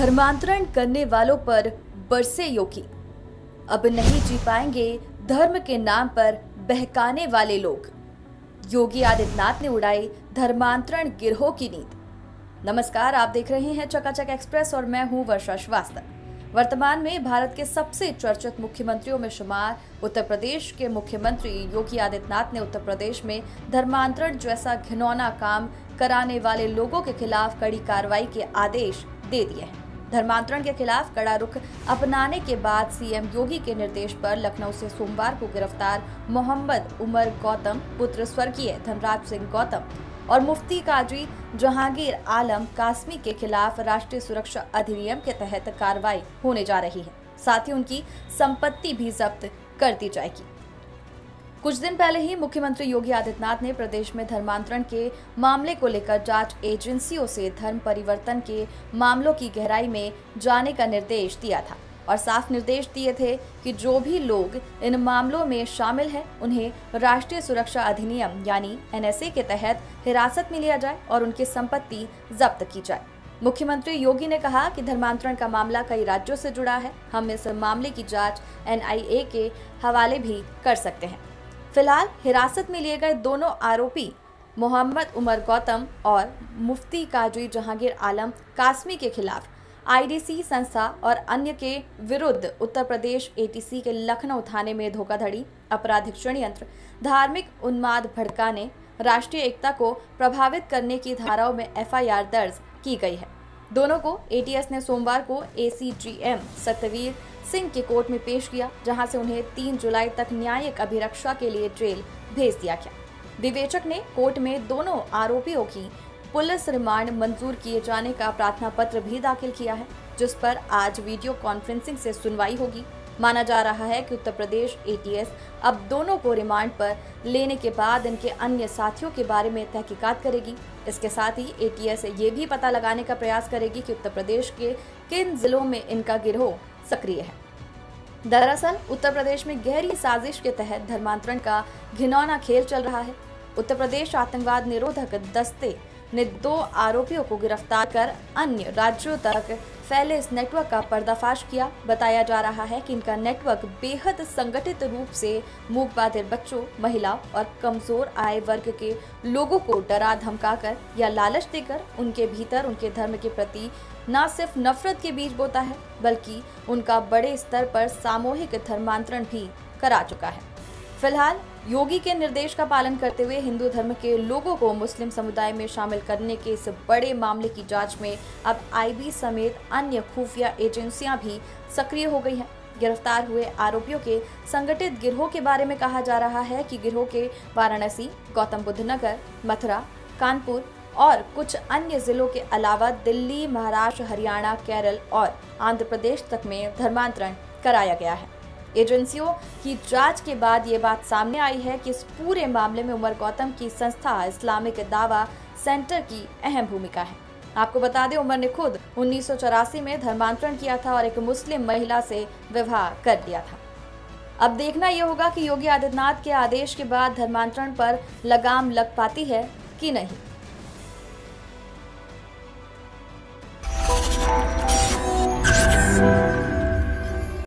धर्मांतरण करने वालों पर बरसे योगी, अब नहीं जी पाएंगे धर्म के नाम पर बहकाने वाले लोग। योगी आदित्यनाथ ने उड़ाई धर्मांतरण गिरोह की नींद। नमस्कार, आप देख रहे हैं चका-Chak एक्सप्रेस और मैं हूं वर्षा श्रीवास्तव। वर्तमान में भारत के सबसे चर्चित मुख्यमंत्रियों में शुमार उत्तर प्रदेश के मुख्यमंत्री योगी आदित्यनाथ ने उत्तर प्रदेश में धर्मांतरण जैसा घिनौना काम कराने वाले लोगों के खिलाफ कड़ी कार्रवाई के आदेश दे दिए हैं। धर्मांतरण के खिलाफ कड़ा रुख अपनाने के बाद सीएम योगी के निर्देश पर लखनऊ से सोमवार को गिरफ्तार मोहम्मद उमर गौतम पुत्र स्वर्गीय धनराज सिंह गौतम और मुफ्ती काजी जहांगीर आलम कासमी के खिलाफ राष्ट्रीय सुरक्षा अधिनियम के तहत कार्रवाई होने जा रही है। साथ ही उनकी संपत्ति भी जब्त कर दी जाएगी। कुछ दिन पहले ही मुख्यमंत्री योगी आदित्यनाथ ने प्रदेश में धर्मांतरण के मामले को लेकर जांच एजेंसियों से धर्म परिवर्तन के मामलों की गहराई में जाने का निर्देश दिया था और साफ निर्देश दिए थे कि जो भी लोग इन मामलों में शामिल हैं उन्हें राष्ट्रीय सुरक्षा अधिनियम यानी NSA के तहत हिरासत में लिया जाए और उनकी संपत्ति जब्त की जाए। मुख्यमंत्री योगी ने कहा कि धर्मांतरण का मामला कई राज्यों से जुड़ा है, हम इस मामले की जाँच NIA के हवाले भी कर सकते हैं। फिलहाल हिरासत में लिए गए दोनों आरोपी मोहम्मद उमर गौतम और मुफ्ती काजी जहांगीर आलम कासमी के खिलाफ IDC संस्था और अन्य के विरुद्ध उत्तर प्रदेश ATC के लखनऊ थाने में धोखाधड़ी, आपराधिक षड्यंत्र, धार्मिक उन्माद भड़काने, राष्ट्रीय एकता को प्रभावित करने की धाराओं में FIR दर्ज की गई है। दोनों को ATS ने सोमवार को ACGM सतवीर सिंह के कोर्ट में पेश किया, जहां से उन्हें 3 जुलाई तक न्यायिक अभिरक्षा के लिए जेल भेज दिया गया। विवेचक ने कोर्ट में दोनों आरोपियों की पुलिस रिमांड मंजूर किए जाने का प्रार्थना पत्र भी दाखिल किया है, जिस पर आज वीडियो कॉन्फ्रेंसिंग से सुनवाई होगी। माना जा रहा है कि उत्तर प्रदेश ATS अब दोनों को रिमांड पर लेने के बाद इनके अन्य साथियों के बारे में तहकीकात करेगी। इसके साथ ही ATS ये भी पता लगाने का प्रयास करेगी कि उत्तर प्रदेश के किन जिलों में इनका गिरोह सक्रिय है। दरअसल उत्तर प्रदेश में गहरी साजिश के तहत धर्मांतरण का घिनौना खेल चल रहा है। उत्तर प्रदेश आतंकवाद निरोधक दस्ते ने 2 आरोपियों को गिरफ्तार कर अन्य राज्यों तक फैले इस नेटवर्क का पर्दाफाश किया। बताया जा रहा है कि इनका नेटवर्क बेहद संगठित रूप से मूकबधिर बच्चों, महिलाओं और कमजोर आय वर्ग के लोगों को डरा धमकाकर या लालच देकर उनके भीतर उनके धर्म के प्रति न सिर्फ नफरत के बीज बोता है, बल्कि उनका बड़े स्तर पर सामूहिक धर्मांतरण भी करा चुका है। फिलहाल योगी के निर्देश का पालन करते हुए हिंदू धर्म के लोगों को मुस्लिम समुदाय में शामिल करने के इस बड़े मामले की जांच में अब IB समेत अन्य खुफिया एजेंसियां भी सक्रिय हो गई हैं। गिरफ्तार हुए आरोपियों के संगठित गिरोह के बारे में कहा जा रहा है कि गिरोह के वाराणसी, गौतम बुद्ध नगर, मथुरा, कानपुर और कुछ अन्य जिलों के अलावा दिल्ली, महाराष्ट्र, हरियाणा, केरल और आंध्र प्रदेश तक में धर्मांतरण कराया गया है। एजेंसियों की जांच के बाद ये बात सामने आई है कि इस पूरे मामले में उमर गौतम की संस्था इस्लामिक दावा सेंटर की अहम भूमिका है। आपको बता दें, उमर ने खुद 1984 में धर्मांतरण किया था और एक मुस्लिम महिला से विवाह कर लिया था। अब देखना यह होगा कि योगी आदित्यनाथ के आदेश के बाद धर्मांतरण पर लगाम लग पाती है कि नहीं।